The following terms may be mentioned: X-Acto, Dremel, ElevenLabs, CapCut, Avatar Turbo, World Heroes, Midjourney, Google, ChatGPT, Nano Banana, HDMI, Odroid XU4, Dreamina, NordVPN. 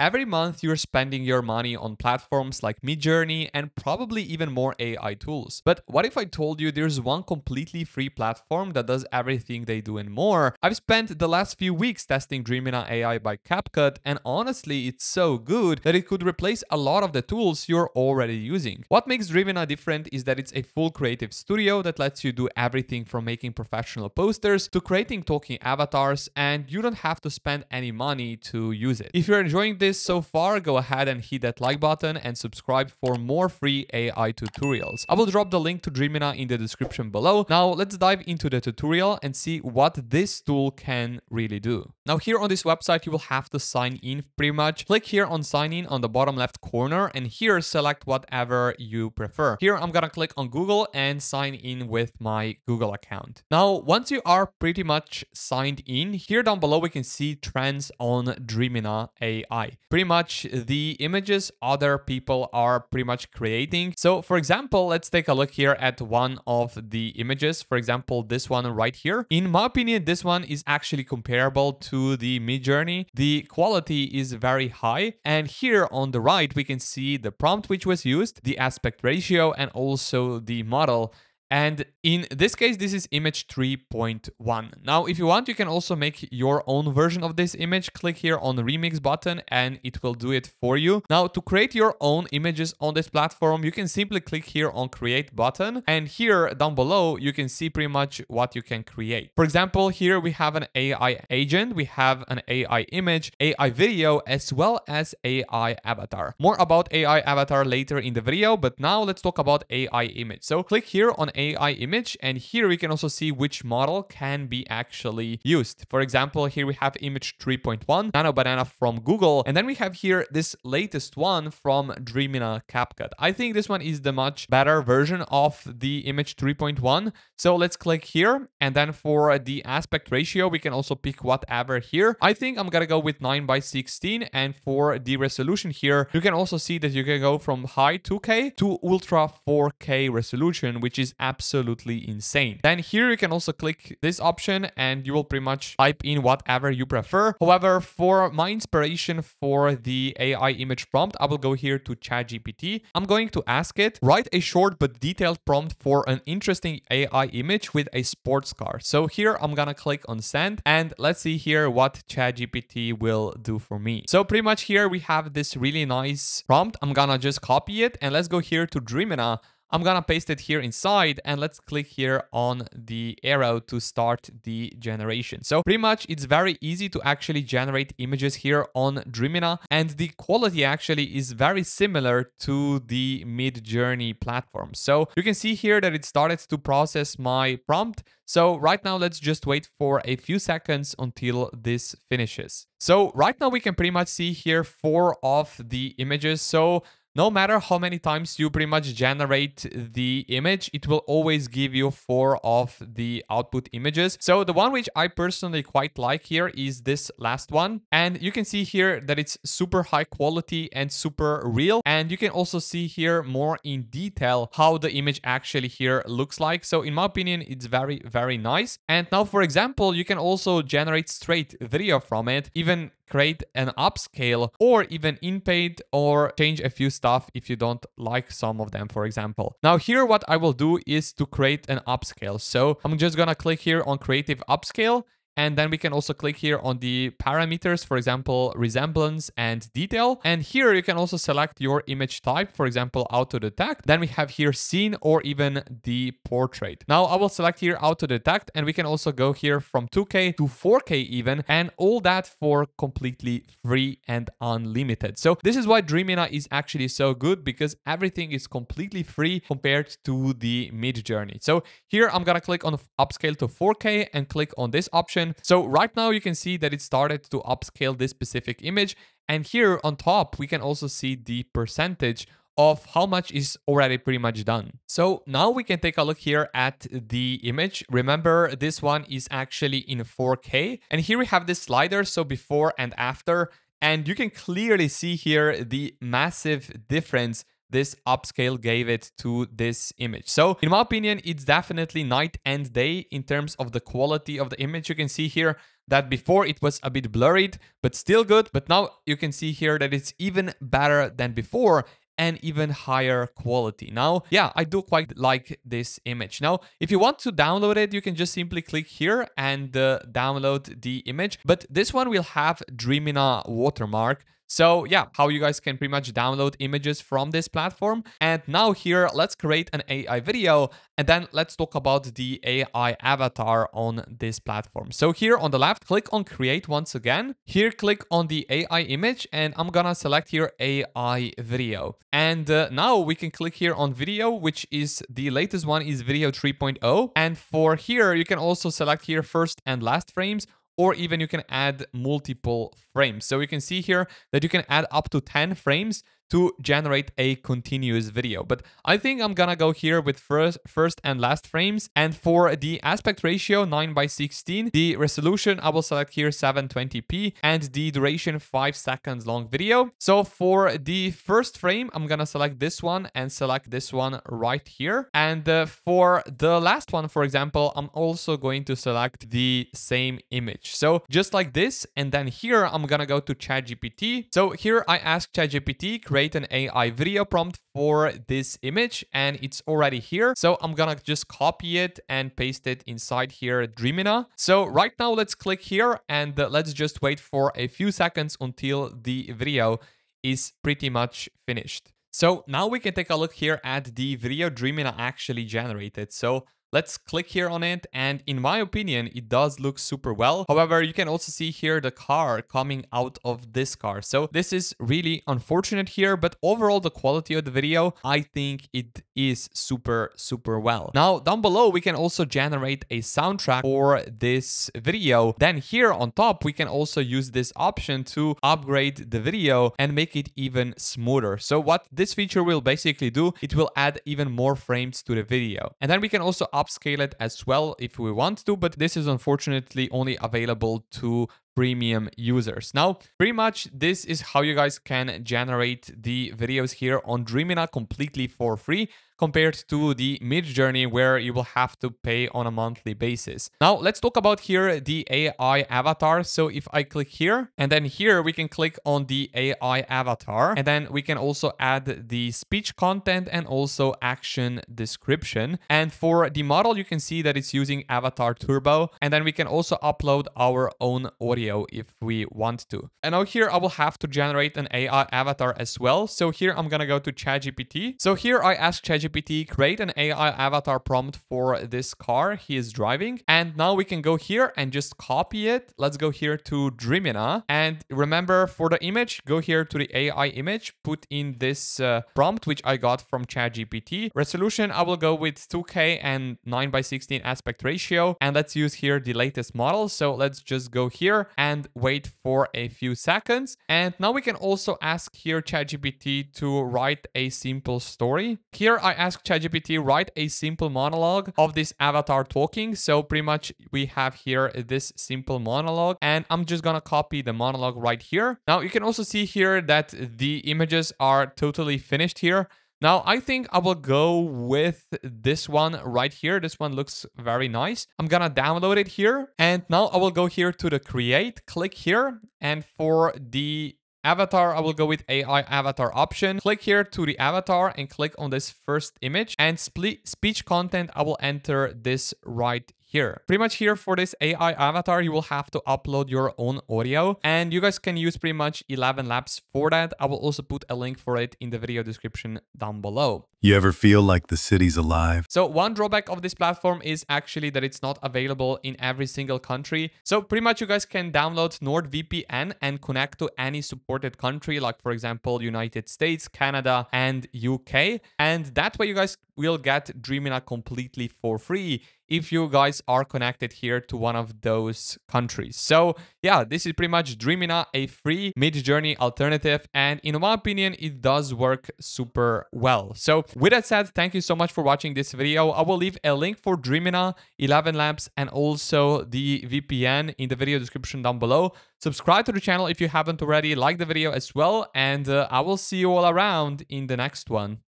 Every month, you're spending your money on platforms like Midjourney and probably even more AI tools. But what if I told you there's one completely free platform that does everything they do and more? I've spent the last few weeks testing Dreamina AI by CapCut, and honestly, it's so good that it could replace a lot of the tools you're already using. What makes Dreamina different is that it's a full creative studio that lets you do everything from making professional posters to creating talking avatars, and you don't have to spend any money to use it. If you're enjoying this so far, go ahead and hit that like button and subscribe for more free AI tutorials. I will drop the link to Dreamina in the description below. Now let's dive into the tutorial and see what this tool can really do. Now here on this website, you will have to sign in pretty much. Click here on sign in on the bottom left corner, and here select whatever you prefer. Here I'm gonna click on Google and sign in with my Google account. Now once you are pretty much signed in, here down below we can see trends on Dreamina AI. Pretty much the images other people are pretty much creating. So for example, let's take a look here at one of the images. For example, this one right here. In my opinion, this one is actually comparable to the Midjourney. The quality is very high. And here on the right, we can see the prompt which was used, the aspect ratio, and also the model. And in this case, this is image 3.1. Now, if you want, you can also make your own version of this image. Click here on the remix button and it will do it for you. Now, to create your own images on this platform, you can simply click here on create button. And here down below, you can see pretty much what you can create. For example, here we have an AI agent, we have an AI image, AI video, as well as AI avatar. More about AI avatar later in the video, but now let's talk about AI image. So click here on AI image, and here we can also see which model can be actually used. For example, here we have image 3.1, Nano Banana from Google, and then we have here this latest one from Dreamina CapCut. I think this one is the much better version of the image 3.1. So let's click here, and then for the aspect ratio, we can also pick whatever here. I think I'm gonna go with 9 by 16, and for the resolution here, you can also see that you can go from high 2K to ultra 4K resolution, which is absolutely insane. Then here you can also click this option and you will pretty much type in whatever you prefer. However, for my inspiration for the AI image prompt, I will go here to ChatGPT. I'm going to ask it, write a short but detailed prompt for an interesting AI image with a sports car. So here I'm gonna click on send and let's see here what ChatGPT will do for me. So pretty much here we have this really nice prompt. I'm gonna just copy it and let's go here to Dreamina. I'm gonna paste it here inside and let's click here on the arrow to start the generation. So pretty much it's very easy to actually generate images here on Dreamina, and the quality actually is very similar to the Midjourney platform. So you can see here that it started to process my prompt. So right now, let's just wait for a few seconds until this finishes. So right now we can pretty much see here 4 of the images. So no matter how many times you pretty much generate the image, it will always give you 4 of the output images. So the one which I personally quite like here is this last one. And you can see here that it's super high quality and super real. And you can also see here more in detail how the image actually here looks like. So in my opinion, it's very, very nice. And now, for example, you can also generate straight video from it, even create an upscale or even inpaint, or change a few stuff if you don't like some of them, for example. Now here, what I will do is to create an upscale. So I'm just gonna click here on creative upscale. And then we can also click here on the parameters, for example, resemblance and detail. And here you can also select your image type, for example, auto detect. Then we have here scene or even the portrait. Now I will select here auto detect, and we can also go here from 2K to 4K even, and all that for completely free and unlimited. So this is why Dreamina is actually so good, because everything is completely free compared to the Midjourney. So here I'm gonna click on upscale to 4K and click on this option. So right now you can see that it started to upscale this specific image. And here on top, we can also see the percentage of how much is already pretty much done. So now we can take a look here at the image. Remember, this one is actually in 4K. And here we have this slider, so before and after. And you can clearly see here the massive difference this upscale gave it to this image. So in my opinion, it's definitely night and day in terms of the quality of the image. You can see here that before it was a bit blurred, but still good. But now you can see here that it's even better than before and even higher quality. Now, yeah, I do quite like this image. Now, if you want to download it, you can just simply click here and download the image. But this one will have Dreamina watermark. So yeah, how you guys can pretty much download images from this platform. And now here, let's create an AI video and then let's talk about the AI avatar on this platform. So here on the left, click on create once again. Here, click on the AI image and I'm gonna select here AI video. And now we can click here on video, which is the latest one is video 3.0. And for here, you can also select here first and last frames, or even you can add multiple frames. So you can see here that you can add up to 10 frames to generate a continuous video. But I think I'm gonna go here with first and last frames. And for the aspect ratio 9:16, the resolution, I will select here 720p and the duration 5 seconds long video. So for the first frame, I'm gonna select this one and select this one right here. And for the last one, for example, I'm also going to select the same image. So just like this, and then here, I'm gonna go to ChatGPT. So here I ask ChatGPT, create an AI video prompt for this image, and it's already here. So I'm gonna just copy it and paste it inside here, Dreamina. So right now let's click here and let's just wait for a few seconds until the video is pretty much finished. So now we can take a look here at the video Dreamina actually generated. So let's click here on it. And in my opinion, it does look super well. However, you can also see here the car coming out of this car. So this is really unfortunate here, but overall the quality of the video, I think it is super, super well. Now down below, we can also generate a soundtrack for this video. Then here on top, we can also use this option to upgrade the video and make it even smoother. So what this feature will basically do, it will add even more frames to the video. And then we can also upscale it as well if we want to, but this is unfortunately only available to premium users. Now, pretty much this is how you guys can generate the videos here on Dreamina completely for free compared to the Midjourney where you will have to pay on a monthly basis. Now, let's talk about here the AI avatar. So if I click here and then here we can click on the AI avatar and then we can also add the speech content and also action description. And for the model, you can see that it's using Avatar Turbo and then we can also upload our own audio if we want to. And now here I will have to generate an AI avatar as well. So here I'm gonna go to ChatGPT. So here I ask ChatGPT, create an AI avatar prompt for this car he is driving. And now we can go here and just copy it. Let's go here to Dreamina. And remember for the image, go here to the AI image, put in this prompt, which I got from ChatGPT. Resolution, I will go with 2K and 9:16 aspect ratio. And let's use here the latest model. So let's just go here and wait for a few seconds. And now we can also ask here ChatGPT to write a simple story. Here I ask ChatGPT write a simple monologue of this avatar talking. So pretty much we have here this simple monologue and I'm just gonna copy the monologue right here. Now you can also see here that the images are totally finished here. Now, I think I will go with this one right here. This one looks very nice. I'm gonna download it here. And now I will go here to the create, click here. And for the avatar, I will go with AI avatar option. Click here to the avatar and click on this first image. And speech content, I will enter this right here. Pretty much here for this AI avatar, you will have to upload your own audio and you guys can use pretty much ElevenLabs for that. I will also put a link for it in the video description down below. You ever feel like the city's alive? So one drawback of this platform is actually that it's not available in every single country. So pretty much you guys can download NordVPN and connect to any supported country, like for example, United States, Canada, and UK. And that way you guys will get Dreamina completely for free if you guys are connected here to one of those countries. So yeah, this is pretty much Dreamina, a free Midjourney alternative. And in my opinion, it does work super well. So with that said, thank you so much for watching this video. I will leave a link for Dreamina, ElevenLabs, and also the VPN in the video description down below. Subscribe to the channel if you haven't already, like the video as well. And I will see you all around in the next one.